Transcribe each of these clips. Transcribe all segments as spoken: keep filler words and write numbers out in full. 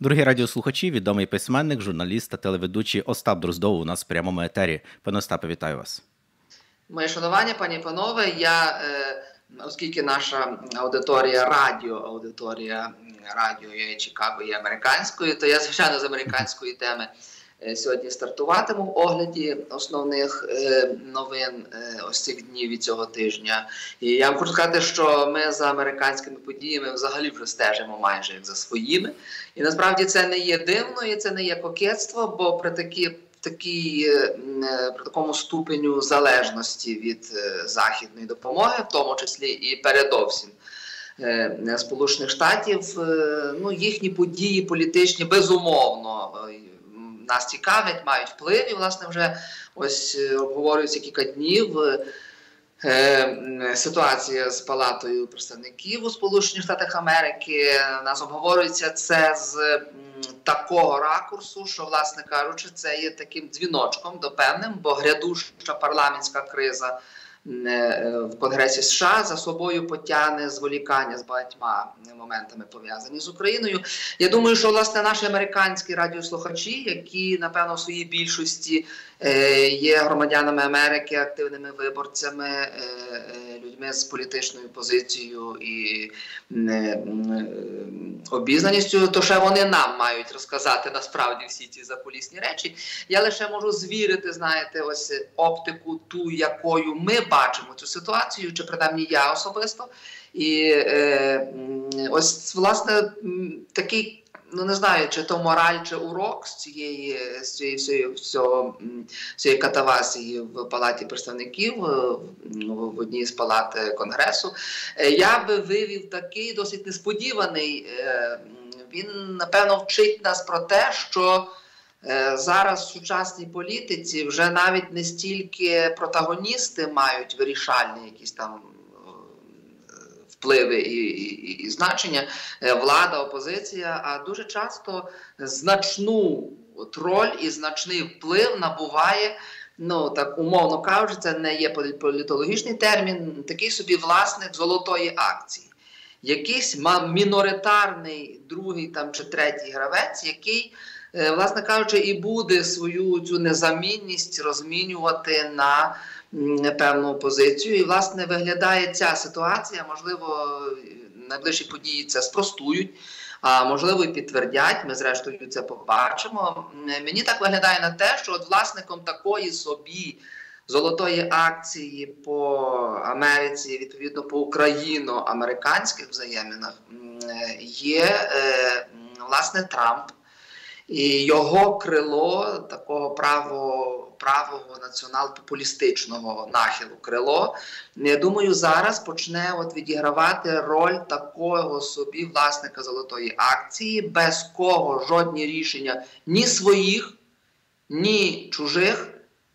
Дорогі радіослухачі, відомий письменник, журналіст та телеведучий Остап Дроздов у нас в прямому етері. Пане Остапе, вітаю вас. Моє шанування, пані і панове. Я, оскільки наша аудиторія радіо, аудиторія радіо є Чикаго, є американською, то я, звичайно, з американської теми сьогодні стартуватиму в огляді основних новин ось цих днів і цього тижня. І я вам хочу сказати, що ми за американськими подіями взагалі вже стежимо майже як за своїми. І насправді це не є дивно і це не є кокетство, бо при такі Такій, при такому ступеню залежності від західної допомоги, в тому числі і передовсім Сполучених Штатів, ну, їхні події політичні безумовно нас цікавлять, мають вплив. І, власне, вже ось обговорюється кілька днів ситуація з Палатою представників у Сполучених Штатах Америки. Нас обговорюється це з такого ракурсу, що, власне кажучи, це є таким дзвіночком допевним, бо грядуща парламентська криза в Конгресі США за собою потягне зволікання з багатьма моментами, пов'язані з Україною. Я думаю, що, власне, наші американські радіослухачі, які, напевно, в своїй більшості є громадянами Америки, активними виборцями, людьми з політичною позицією і обізнаністю, то ще вони нам мають розказати насправді всі ці закулісні речі. Я лише можу звірити, знаєте, ось оптику ту, якою ми бачимо цю ситуацію, чи принаймні я особисто. І е, ось, власне, такий, ну, не знаю, чи то мораль, чи урок з цієї, з цієї, з цієї, з цієї катавасії в Палаті представників, в одній з палат Конгресу, я би вивів такий досить несподіваний. Він, напевно, вчить нас про те, що зараз в сучасній політиці вже навіть не стільки протагоністи мають вирішальні якісь там впливи і, і, і значення, влада, опозиція, а дуже часто значну роль і значний вплив набуває, ну так умовно кажучи, це не є політологічний термін, такий собі власник золотої акції. Якийсь міноритарний другий там, чи третій гравець, який, власне кажучи, і буде свою цю незамінність розмінювати на певну позицію. І, власне, виглядає ця ситуація, можливо, найближчі події це спростують, а можливо і підтвердять, ми зрештою це побачимо. Мені так виглядає на те, що от власником такої собі золотої акції по Америці, відповідно по україно-американських взаєминах, є, власне, Трамп. І його крило, такого право, правого націонал-популістичного нахилу крило, я думаю, зараз почне от відігравати роль такого собі власника золотої акції, без кого жодні рішення ні своїх, ні чужих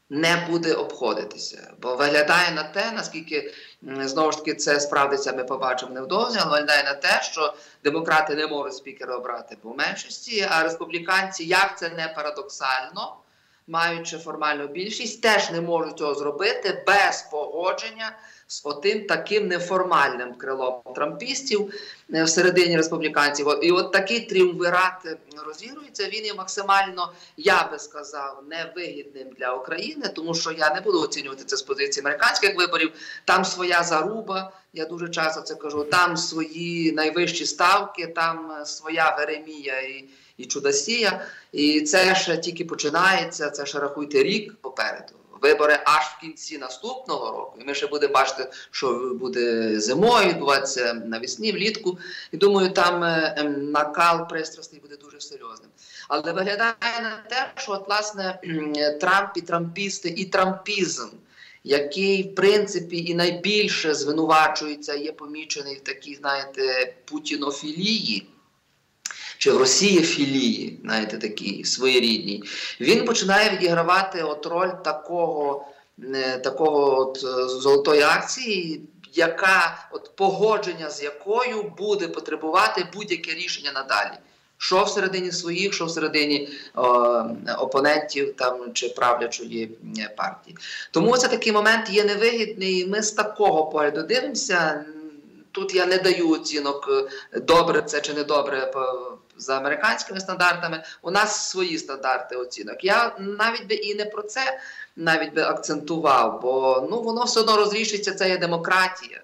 не буде обходитися. Бо виглядає на те, наскільки, знову ж таки, це справдиться, ми побачимо невдовзі, але виглядає на те, що демократи не можуть спікера обрати по меншості, а республіканці, як це не парадоксально, маючи формальну більшість, теж не можуть цього зробити без погодження з отим таким неформальним крилом трампістів всередині республіканців. І от такий тріумвірат розігрується, він є максимально, я би сказав, невигідним для України, тому що я не буду оцінювати це з позиції американських виборів, там своя заруба, я дуже часто це кажу, там свої найвищі ставки, там своя веремія і, і чудосія, і це ще тільки починається, це ще, рахуйте, рік попереду. Вибори аж в кінці наступного року. І ми ще будемо бачити, що буде зимою, відбуватися навесні, влітку. І думаю, там накал пристрасний буде дуже серйозним. Але виглядає на те, що, от, власне, Трамп і трампісти, і трампізм, який, в принципі, і найбільше звинувачується, є помічений в такій, знаєте, путінофілії, чи в росієфілії, знаєте, такій своєрідній, він починає відігравати от роль такого, такого от золотої акції, яка, от погодження з якою буде потребувати будь-яке рішення надалі. Що всередині своїх, що всередині о, опонентів там, чи правлячої партії. Тому це такий момент є невигідний, ми з такого погляду дивимося. Тут я не даю оцінок, добре це чи недобре за американськими стандартами, у нас свої стандарти оцінок. Я навіть би і не про це навіть би акцентував, бо ну, воно все одно розрішиться, це є демократія.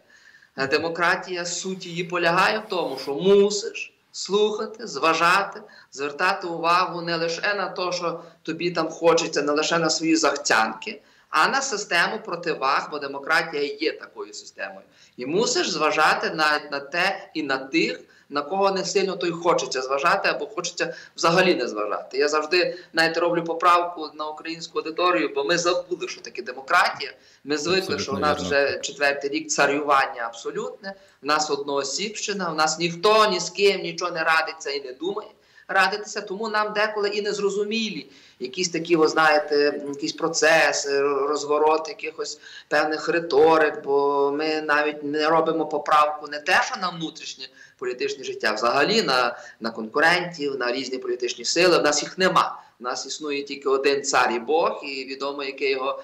Демократія, суть її полягає в тому, що мусиш слухати, зважати, звертати увагу не лише на те, що тобі там хочеться, не лише на свої захцянки, а на систему противаг, бо демократія є такою системою. І мусиш зважати навіть на те і на тих, на кого не сильно то й хочеться зважати, або хочеться взагалі не зважати. Я завжди навіть роблю поправку на українську аудиторію, бо ми забули, що таке демократія. Ми звикли, абсолютно що у нас вірно. Вже четвертий рік царювання абсолютне, в нас одноосібщина, в нас ніхто ні з ким нічого не радиться і не думає радитися, тому нам деколи і незрозумілі якісь такі, ви знаєте, якісь процеси, розворот якихось певних риторик, бо ми навіть не робимо поправку не те, що на внутрішнє політичне життя, взагалі на, на конкурентів, на різні політичні сили. В нас їх нема. У нас існує тільки один цар і Бог, і відомо, яке його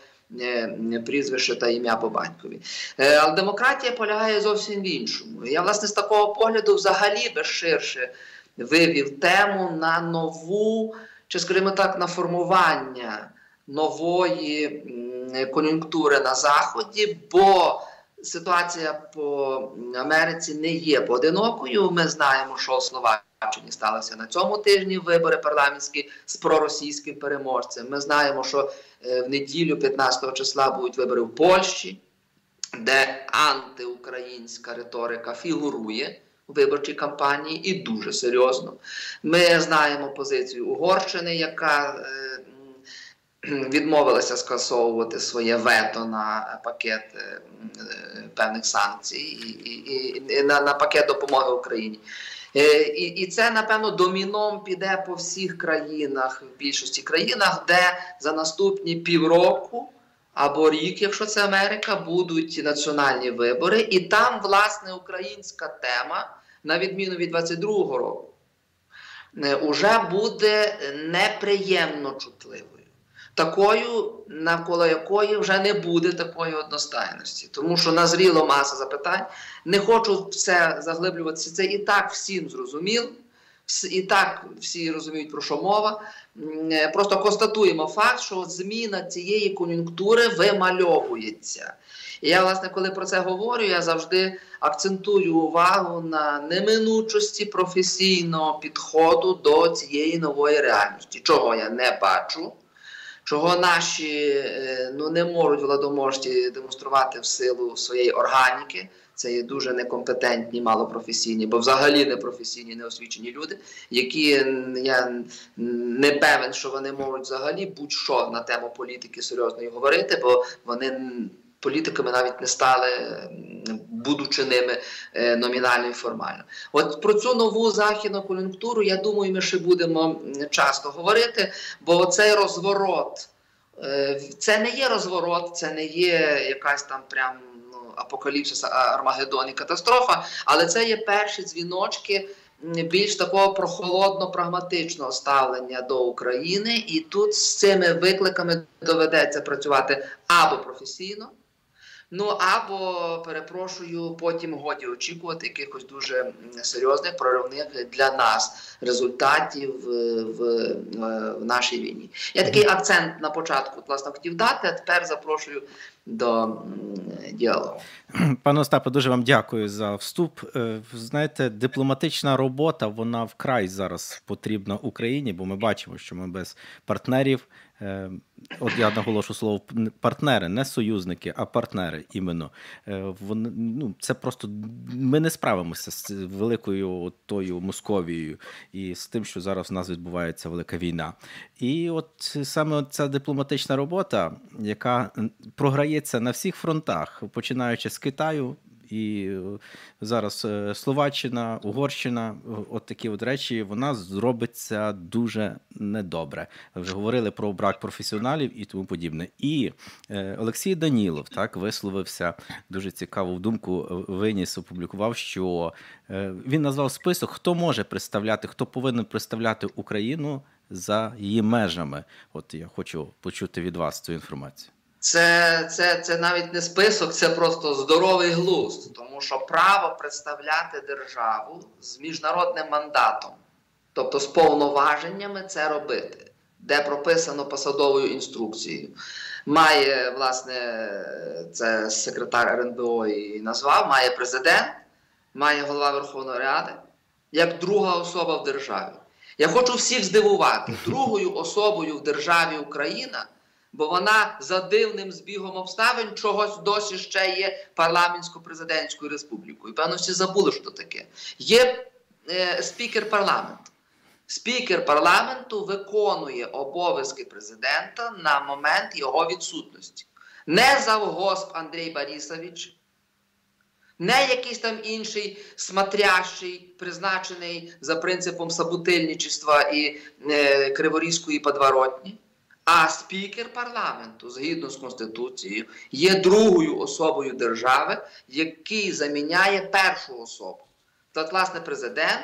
прізвище та ім'я по батькові. Але демократія полягає зовсім в іншому. Я, власне, з такого погляду взагалі би ширше вивів тему на нову, чи, скажімо так, на формування нової кон'юнктури на Заході, бо ситуація по Америці не є поодинокою. Ми знаємо, що у Словаччині сталося на цьому тижні вибори парламентські з проросійським переможцем. Ми знаємо, що в неділю п'ятнадцятого числа будуть вибори в Польщі, де антиукраїнська риторика фігурує у виборчій кампанії і дуже серйозно. Ми знаємо позицію Угорщини, яка е, відмовилася скасовувати своє вето на пакет е, певних санкцій і, і, і на, на пакет допомоги Україні. Е, і, і це, напевно, доміном піде по всіх країнах, в більшості країнах, де за наступні півроку або рік, якщо це Америка, будуть національні вибори. І там, власне, українська тема, на відміну від двадцять другого року, уже буде неприємно чутливою. Такою, навколо якої вже не буде такої одностайності. Тому що назріло маса запитань. Не хочу все заглиблюватися, це і так всім зрозуміло. І так всі розуміють, про що мова. Просто констатуємо факт, що зміна цієї кон'юнктури вимальовується. І я, власне, коли про це говорю, я завжди акцентую увагу на неминучості професійного підходу до цієї нової реальності. Чого я не бачу, чого наші ну, не можуть владоможці демонструвати в силу своєї органіки. Це є дуже некомпетентні, малопрофесійні, бо взагалі непрофесійні, неосвічені люди, які, я не певен, що вони можуть взагалі будь-що на тему політики серйозної говорити, бо вони політиками навіть не стали, будучи ними номінально і формально. От про цю нову західну кон'юнктуру, я думаю, ми ще будемо часто говорити, бо цей розворот, це не є розворот, це не є якась там прям апокаліпсис, Армагеддон і катастрофа, але це є перші дзвіночки більш такого прохолодно-прагматичного ставлення до України, і тут з цими викликами доведеться працювати або професійно, ну або, перепрошую, потім годі очікувати якихось дуже серйозних проривних для нас результатів в, в, в нашій війні. Я такий акцент на початку, власне, хотів дати, а тепер запрошую до діалогу. Пане Остапе, дуже вам дякую за вступ. Знаєте, дипломатична робота, вона вкрай зараз потрібна Україні, бо ми бачимо, що ми без партнерів, от я наголошу слово партнери, не союзники, а партнери іменно. Вони, ну, це просто, ми не справимося з великою тою Московією і з тим, що зараз в нас відбувається велика війна. І от саме ця дипломатична робота, яка програє на всіх фронтах, починаючи з Китаю, і зараз Словаччина, Угорщина, от такі от речі, вона зробиться дуже недобре. Вже говорили про брак професіоналів і тому подібне. І е, Олексій Данілов так висловився, дуже цікаву думку виніс, опублікував, що е, він назвав список, хто може представляти, хто повинен представляти Україну за її межами. От я хочу почути від вас цю інформацію. Це, це, це навіть не список, це просто здоровий глузд, тому що право представляти державу з міжнародним мандатом тобто з повноваженнями це робити, де прописано посадовою інструкцією. Має, власне, це секретар РНБО і назвав, має президент, має голова Верховної Ради, як друга особа в державі. Я хочу всіх здивувати, другою особою в державі Україна, бо вона за дивним збігом обставин чогось досі ще є парламентсько-президентською республікою. І, певно, всі забули, що таке. Є е, спікер парламенту. Спікер парламенту виконує обов'язки президента на момент його відсутності. Не завгосп Андрій Борисович, не якийсь там інший смотрящий, призначений за принципом саботильничества і е, криворізької подворотні, а спікер парламенту, згідно з Конституцією, є другою особою держави, який заміняє першу особу. Тобто, власне, президент,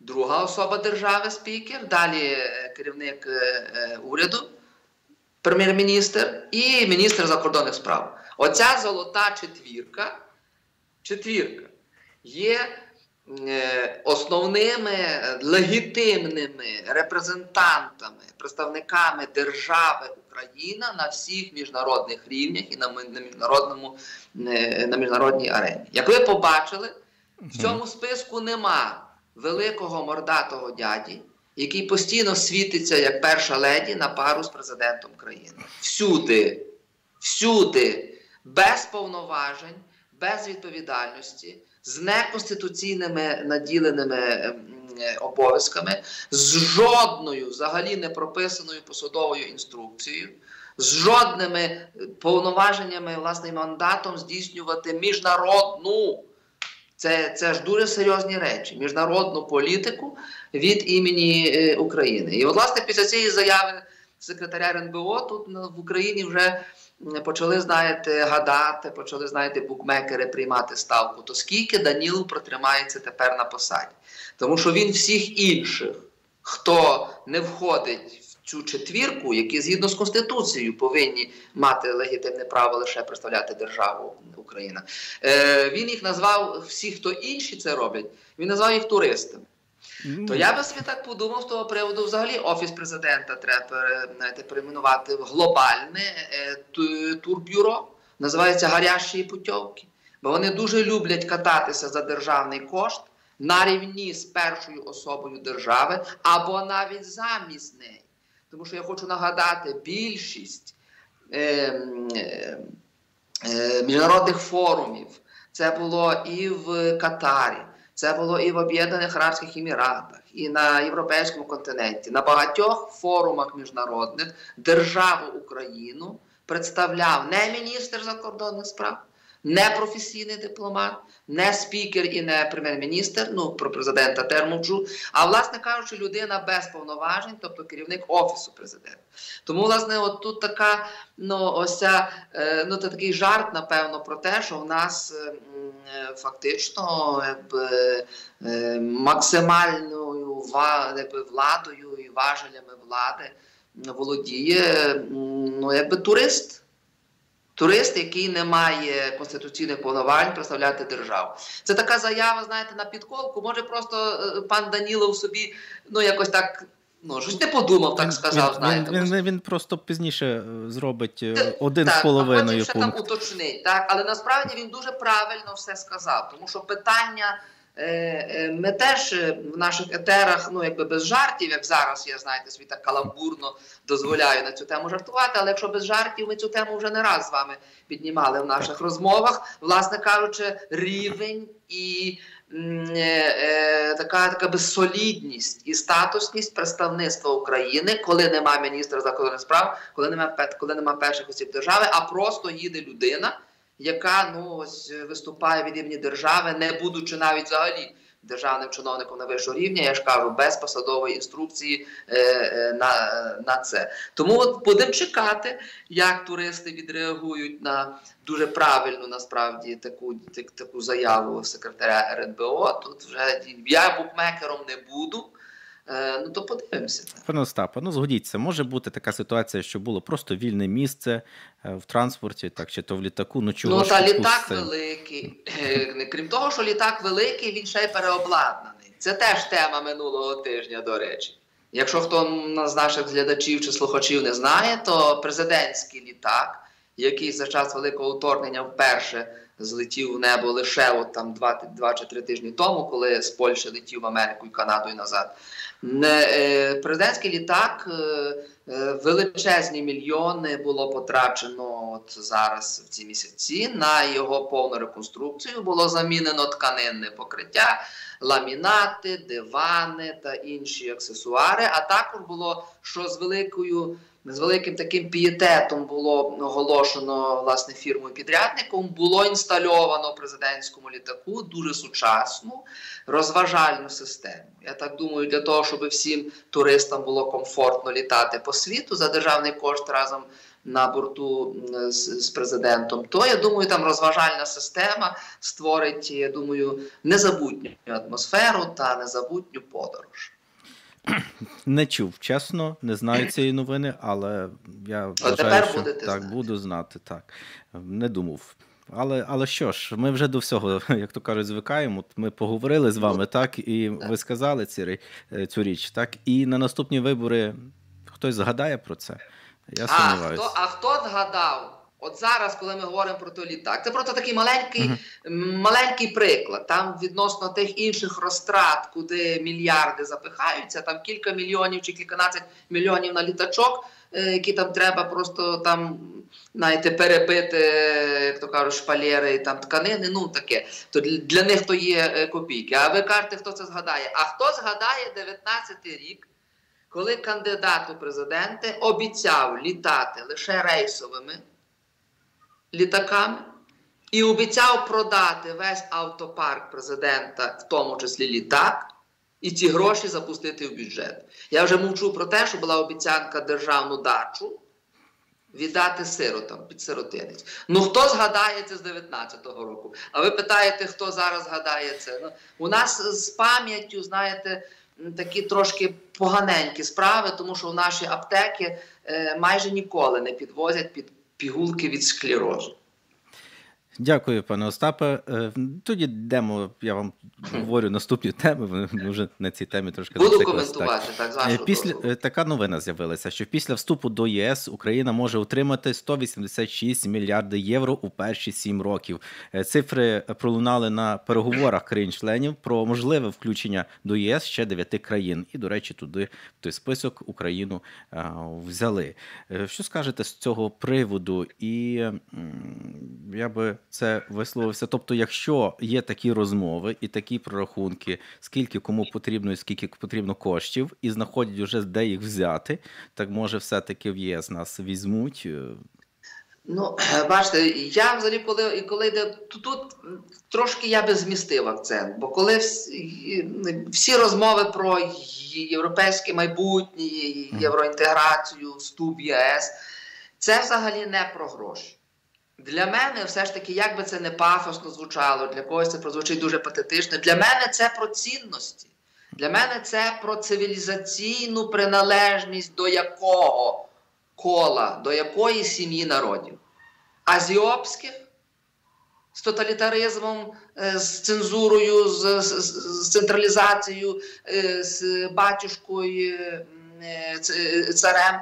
друга особа держави, спікер, далі керівник е, уряду, прем'єр-міністр і міністр закордонних справ. Оця золота четвірка, четвірка є е, основними легітимними репрезентантами, представниками держави Україна на всіх міжнародних рівнях і на, на, міжнародному, е, на міжнародній арені. Як ви побачили, в цьому списку нема великого мордатого дяді, який постійно світиться як перша леді на пару з президентом країни. Всюди, всюди, без повноважень, без відповідальності, з неконституційними наділеними обов'язками, з жодною взагалі не прописаною посадовою інструкцією, з жодними повноваженнями, власне, мандатом здійснювати міжнародну, Це, це ж дуже серйозні речі, міжнародну політику від імені е, України. І, от, власне, після цієї заяви секретаря РНБО тут в Україні вже почали, знаєте, гадати, почали, знаєте, букмекери приймати ставку. То скільки Данілов протримається тепер на посаді? Тому що він всіх інших, хто не входить в цю четвірку, які згідно з Конституцією повинні мати легітимне право лише представляти державу Україна. Е, він їх назвав, всі, хто інші це роблять, він назвав їх туристами. Mm. То я би собі так подумав з того приводу, взагалі Офіс президента треба, знаєте, перейменувати в глобальне е, турбюро, називається «Гарячі путівки», бо вони дуже люблять кататися за державний кошт на рівні з першою особою держави або навіть замість неї. Тому що я хочу нагадати, більшість е, е, е, міжнародних форумів, це було і в Катарі, це було і в Об'єднаних Арабських Еміратах, і на Європейському континенті. На багатьох форумах міжнародних державу Україну представляв не міністр закордонних справ, не професійний дипломат, не спікер і не прем'єр-міністр, ну, про президента теж мовчу, а, власне кажучи, людина без повноважень, тобто керівник Офісу президента. Тому, власне, от тут така, ну, ось ця, ну, такий жарт, напевно, про те, що в нас фактично максимальною владою і важелями влади володіє, ну, якби турист. Турист, який не має конституційних повноважень представляти державу. Це така заява, знаєте, на підколку. Може, просто пан Данілов собі, ну, якось так, ну, щось не подумав, так сказав, він, знаєте. Він, він, він просто пізніше зробить це, один так, з половиною пункт. Так, а потім ще там уточнить, так. Але насправді він дуже правильно все сказав, тому що питання... Ми теж в наших етерах, ну, якби без жартів, як зараз, я, знаєте, свій так каламбурно дозволяю на цю тему жартувати, але якщо без жартів, ми цю тему вже не раз з вами піднімали в наших розмовах, власне кажучи, рівень і м, е, така, така безсолідність і статусність представництва України, коли нема міністра закордонних справ, коли нема, коли нема перших осіб держави, а просто їде людина, яка, ну, ось, виступає від імені держави, не будучи навіть взагалі державним чиновником на вищого рівня, я ж кажу, без посадової інструкції е, е, на, на це. Тому от будемо чекати, як туристи відреагують на дуже правильну, насправді, таку, так, таку заяву секретаря РНБО. Тут вже я букмекером не буду. Ну, то подивимося. Пане Остапе, ну згодіться, може бути така ситуація, що було просто вільне місце в транспорті, так, чи то в літаку, ну чого ж. Ну, та літак великий. Крім того, що літак великий, він ще й переобладнаний. Це теж тема минулого тижня, до речі. Якщо хто з наших глядачів чи слухачів не знає, то президентський літак, який за час Великого вторгнення вперше злетів в небо лише от там два чи три тижні тому, коли з Польщі летів в Америку і Канаду і назад. Президентський літак, величезні мільйони було потрачено от зараз в ці місяці на його повну реконструкцію. Було замінено тканинне покриття, ламінати, дивани та інші аксесуари, а також було, що з великою З великим таким пієтетом було оголошено, власне, фірмою-підрядником, було інстальовано президентському літаку дуже сучасну розважальну систему. Я так думаю, для того, щоб всім туристам було комфортно літати по світу за державний кошт разом на борту з президентом, то, я думаю, там розважальна система створить, я думаю, незабутню атмосферу та незабутню подорож. Не чув, чесно, не знаю цієї новини, але я вважаю, що так, буду знати, так, не думав. Але, але що ж, ми вже до всього, як то кажуть, звикаємо. Ми поговорили з вами, так, і ви сказали ці, цю річ, так, і на наступні вибори хтось згадає про це? Я сумніваюся. А хто, а хто згадав? От зараз, коли ми говоримо про той літак, це просто такий маленький, mm-hmm. маленький приклад. Там відносно тих інших розтрат, куди мільярди запихаються, там кілька мільйонів чи кільканадцять мільйонів на літачок, які там треба просто там, знаєте, перебити, як то кажуть, шпалери, там, тканини, ну таке. То для них то є копійки. А ви кажете, хто це згадає? А хто згадає дев'ятнадцятий рік? Коли кандидат у президенти обіцяв літати лише рейсовими літаками і обіцяв продати весь автопарк президента, в тому числі літак, і ці гроші запустити в бюджет. Я вже мовчу про те, що була обіцянка державну дачу віддати сиротам, під сиротинець. Ну, хто згадає це з дев'ятнадцятого року? А ви питаєте, хто зараз згадає це? Ну, у нас з пам'яттю, знаєте, такі трошки поганенькі справи, тому що в наші аптеки е, майже ніколи не підвозять під пігулки від склерозу. Дякую, пане Остапе. Тоді йдемо, я вам говорю наступні теми, ми вже на цій темі трошки буду зациклились. Коментувати, так, так після дозволу. Така новина з'явилася, що після вступу до ЄС Україна може отримати сто вісімдесят шість мільярдів євро у перші сім років. Цифри пролунали на переговорах країн-членів про можливе включення до ЄС ще дев'яти країн. І, до речі, туди в той список Україну а, взяли. Що скажете з цього приводу? І я би це висловився. Тобто, якщо є такі розмови і такі прорахунки, скільки кому потрібно і скільки потрібно коштів, і знаходять вже, де їх взяти, так може все-таки в ЄС нас візьмуть? Ну, бачите, я взагалі, коли, коли йде, тут, тут трошки я би змістив акцент, бо коли всі, всі розмови про європейське майбутнє, євроінтеграцію, вступ ЄС, це взагалі не про гроші. Для мене, все ж таки, як би це не пафосно звучало, для когось це прозвучить дуже патетично, для мене це про цінності. Для мене це про цивілізаційну приналежність до якого кола, до якої сім'ї народів. Азіопських, з тоталітаризмом, з цензурою, з, з, з централізацією, з батюшкою, царем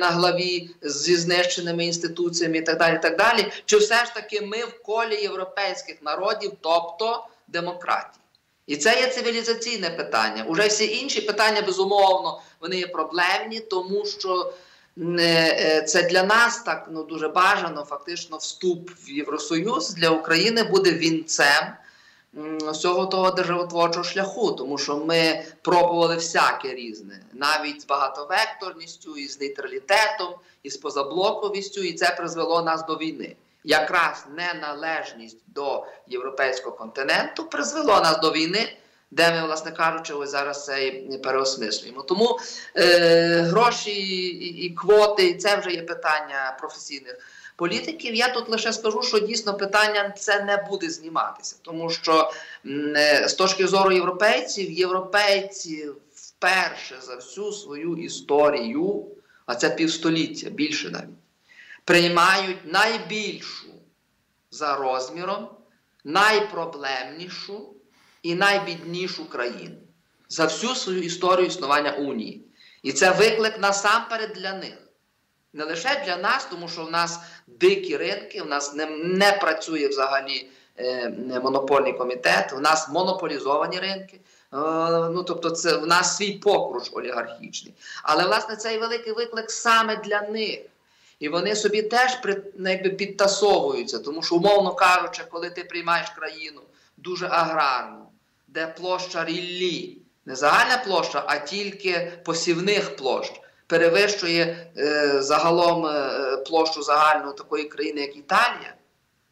на главі, зі знищеними інституціями і так далі, так далі, чи все ж таки ми в колі європейських народів, тобто демократії. І це є цивілізаційне питання. Уже всі інші питання, безумовно, вони є проблемні, тому що це для нас так, ну, дуже бажано, фактично, вступ в Євросоюз для України буде вінцем всього того державотворчого шляху, тому що ми пробували всяке різне, навіть з багатовекторністю, і з нейтралітетом, і з позаблоковістю, і це призвело нас до війни. Якраз неналежність до європейського континенту призвело нас до війни, де ми, власне кажучи, ось зараз це і переосмислюємо. Тому е, гроші і, і квоти, це вже є питання професійних політиків. Я тут лише скажу, що дійсно питання це не буде зніматися, тому що з точки зору європейців, європейці вперше за всю свою історію, а це півстоліття, більше навіть, приймають найбільшу за розміром, найпроблемнішу і найбіднішу країну. за всю свою історію існування унії. І це виклик насамперед для них. Не лише для нас, тому що в нас дикі ринки, в нас не, не працює взагалі е, монопольний комітет, в нас монополізовані ринки, е, ну, тобто це, в нас свій покруж олігархічний. Але, власне, цей великий виклик саме для них. І вони собі теж при, якби, підтасовуються, тому що, умовно кажучи, коли ти приймаєш країну дуже аграрну, де площа ріллі, не загальна площа, а тільки посівних площ, перевищує е, загалом е, площу загальну такої країни, як Італія,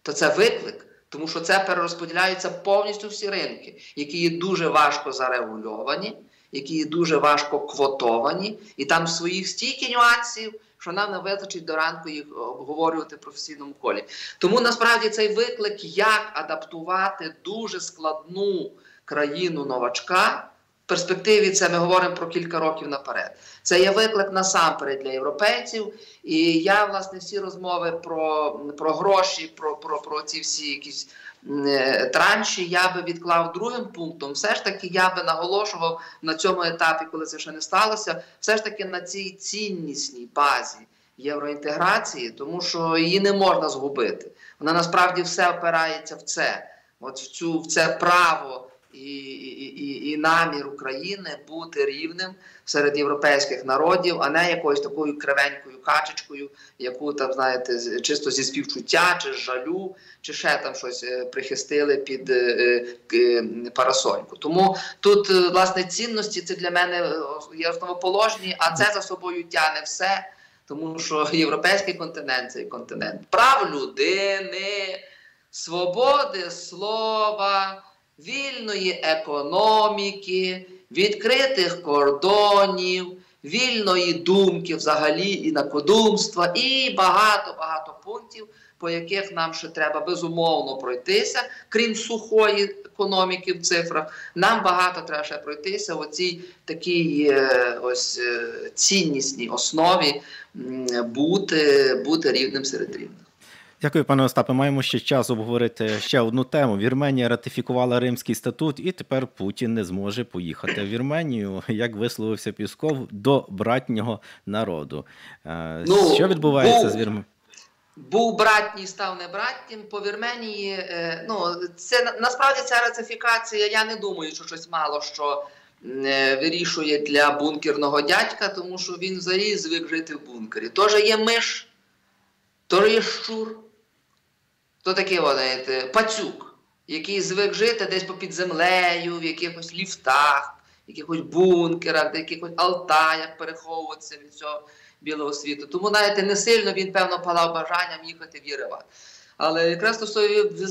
то це виклик, тому що це перерозподіляються повністю всі ринки, які є дуже важко зарегульовані, які є дуже важко квотовані, і там своїх стільки нюансів, що нам не вистачить до ранку їх обговорювати в професійному колі. Тому, насправді, цей виклик, як адаптувати дуже складну країну новачка, в перспективі це ми говоримо про кілька років наперед. Це є виклик насамперед для європейців, і я, власне, всі розмови про, про гроші, про, про, про ці всі якісь е, транші, я би відклав другим пунктом. Все ж таки я би наголошував на цьому етапі, коли це ще не сталося, все ж таки на цій ціннісній базі євроінтеграції, тому що її не можна згубити. Вона насправді все опирається в це, от в, цю, в це право, І, і, і намір України бути рівним серед європейських народів, а не якоюсь такою кривенькою качечкою, яку там, знаєте, чисто зі співчуття, чи з жалю, чи ще там щось прихистили під е, е, парасольку. Тому тут, власне, цінності це для мене є основоположні, а це за собою тягне все, тому що європейський континент – це континент прав людини, свободи слова, вільної економіки, відкритих кордонів, вільної думки взагалі, інакодумства і багато-багато пунктів, по яких нам ще треба безумовно пройтися, крім сухої економіки в цифрах, нам багато треба ще пройтися в цій такій ось ціннісній основі бути, бути рівним серед рівних. Дякую, пане Остапе. Маємо ще час обговорити ще одну тему. Вірменія ратифікувала Римський статут, і тепер Путін не зможе поїхати в Вірменію, як висловився Пісков, до братнього народу. Ну, що відбувається був, з Вірменією? Був братній, став не братнім. По Вірменії, ну, це, насправді ця ратифікація, я не думаю, що щось мало, що вирішує для бункерного дядька, тому що він взагалі звик жити в бункері. Тож є миш, то є щур, то такий, знаєте, пацюк, який звик жити десь попід землею, в якихось ліфтах, в якихось бункерах, в якихось алтаях переховуватися від цього білого світу. Тому, знаєте, не сильно він, певно, палав бажанням їхати в Єреван. Але якраз то, що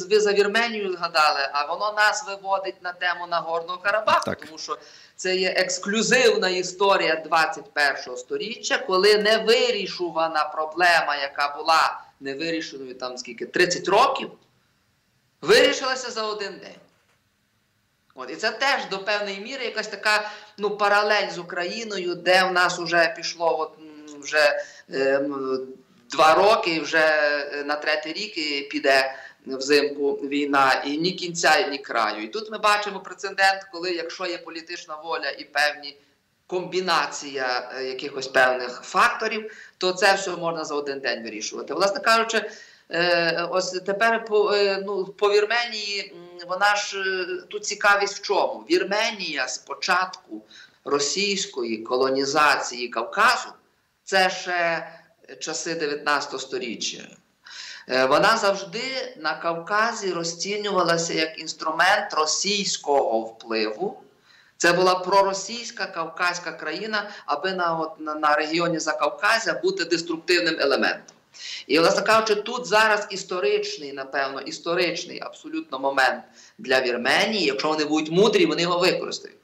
ви за Вірменію згадали, а воно нас виводить на тему Нагорного Карабаху, так. Тому що це є ексклюзивна історія двадцять першого сторіччя, коли невирішувана проблема, яка була невирішеною там скільки, тридцять років, вирішилася за один день. От, і це теж до певної міри якась така, ну, паралель з Україною, де в нас вже пішло от, вже... Е, Два роки, вже на третій рік піде взимку війна, і ні кінця, ні краю. І тут ми бачимо прецедент, коли якщо є політична воля і певні комбінація якихось певних факторів, то це все можна за один день вирішувати. Власне кажучи, ось тепер по, ну, по Вірменії, вона ж тут цікавість в чому? Вірменія з початку російської колонізації Кавказу, це ще... часи дев'ятнадцятого сторіччя. Вона завжди на Кавказі розцінювалася як інструмент російського впливу. Це була проросійська кавказька країна, аби на, от, на, на регіоні Закавказя бути деструктивним елементом. І, власне кажучи, тут зараз історичний, напевно, історичний абсолютно момент для Вірменії. Якщо вони будуть мудрі, вони його використають.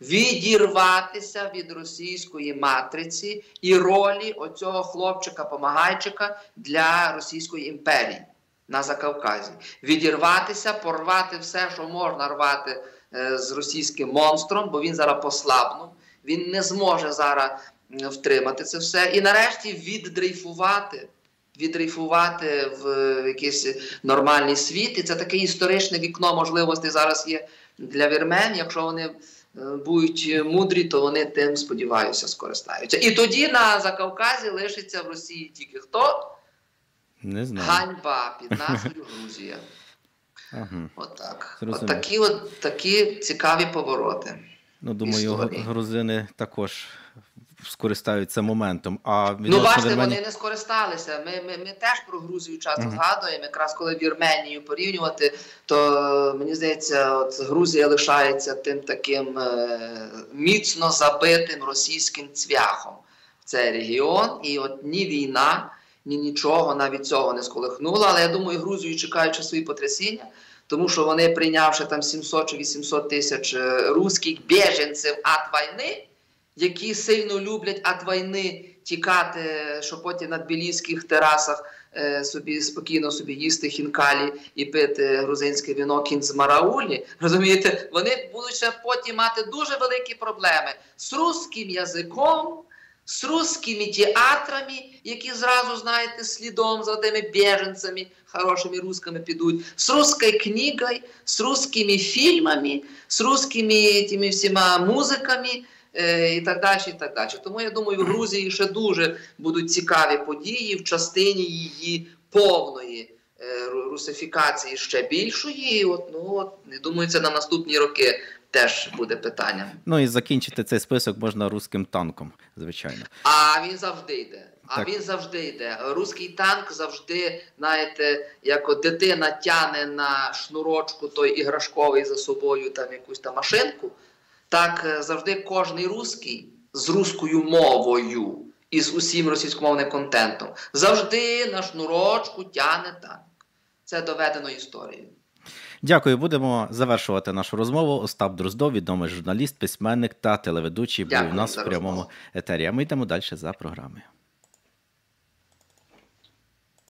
Відірватися від російської матриці і ролі оцього хлопчика-помагайчика для Російської імперії на Закавказі. Відірватися, порвати все, що можна рвати е, з російським монстром, бо він зараз послабнув, він не зможе зараз втримати це все. І нарешті віддрейфувати, віддрейфувати в якийсь нормальний світ. І це таке історичне вікно можливостей зараз є для вірмен, якщо вони будуть мудрі, то вони тим, сподіваюся, скористаються. І тоді на Закавказі лишиться в Росії тільки хто? Не знаю. Ганьба під назвою Грузія. Ага. Отак. От такі, от такі цікаві повороти. Ну, думаю, грузини також скористаються моментом. А ну, бачите, Вірмені... вони не скористалися. Ми, ми, ми теж про Грузію часто uh-huh. згадуємо. Якраз коли Вірменію порівнювати, то, мені здається, от Грузія лишається тим таким е міцно забитим російським цвяхом в цей регіон. І от ні війна, ні нічого навіть цього не сколихнуло. Але, я думаю, Грузію чекають часові потрясіння. Тому що вони, прийнявши там сімсот чи вісімсот тисяч русських біженців від війни, які сильно люблять від війни тікати, щоб потім на тбіліських терасах собі спокійно собі їсти хінкалі і пити грузинське віно кінзмараулі, розумієте, вони будуть ще потім мати дуже великі проблеми з русським язиком, з русскими театрами, які зразу, знаєте, слідом за тими біженцями, хорошими русскими підуть, з русською книгою, з русскими фільмами, з русскими тими всіма музиками е, і так далі, і так далі. Тому, я думаю, в Грузії ще дуже будуть цікаві події в частині її повної е, русифікації ще більшої. І от, ну, от, думаю, це на наступні роки теж буде питання. Ну і закінчити цей список можна руським танком, звичайно. А він завжди йде. А так. він завжди йде. Руський танк завжди, знаєте, як от дитина тяне на шнурочку той іграшковий за собою там якусь там машинку, так завжди кожний руський з руською мовою і з усім російськомовним контентом завжди на шнурочку тяне танк. Це доведено історією. Дякую. Будемо завершувати нашу розмову. Остап Дроздов, відомий журналіст, письменник та телеведучий, був у нас в прямому етері. А ми йдемо далі за програмою.